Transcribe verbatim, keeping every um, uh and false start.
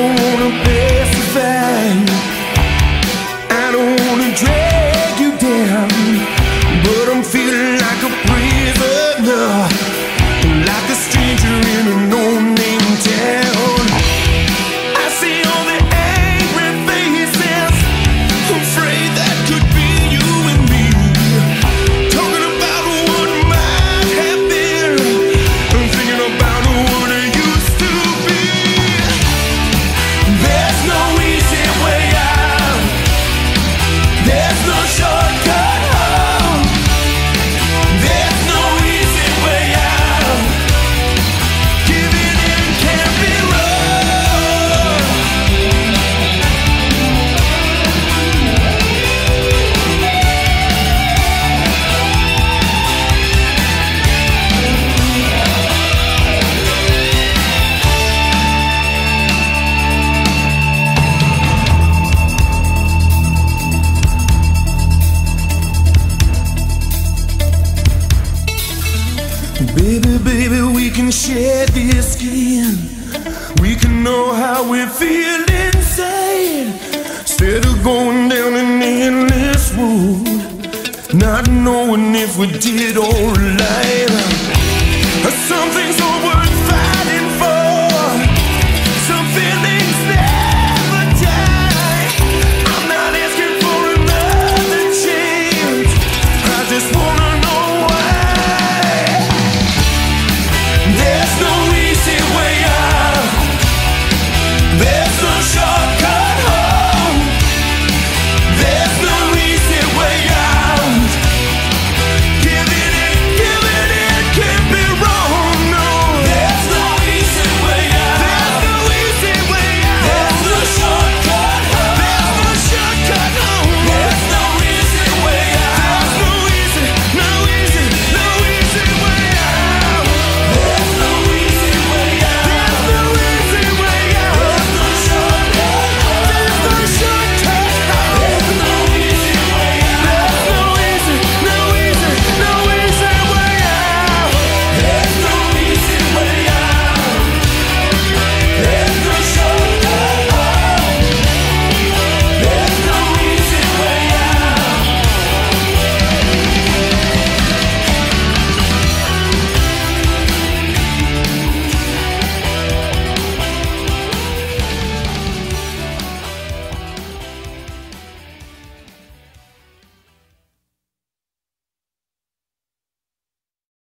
don't wanna pass the fine. I don't wanna drag you down, but I'm feeling like a prisoner, like a stranger in a no-name town. I see all the angry faces, afraid that could be you and me, talking about what might have been, thinking about what it used to be. There's no easy way out, there's no shortcut home, there's no easy way out. Giving in can't be wrong. Baby, baby, we can share this skin. We can know how we feel inside, instead of going down an endless road, not knowing if we did or lied. Something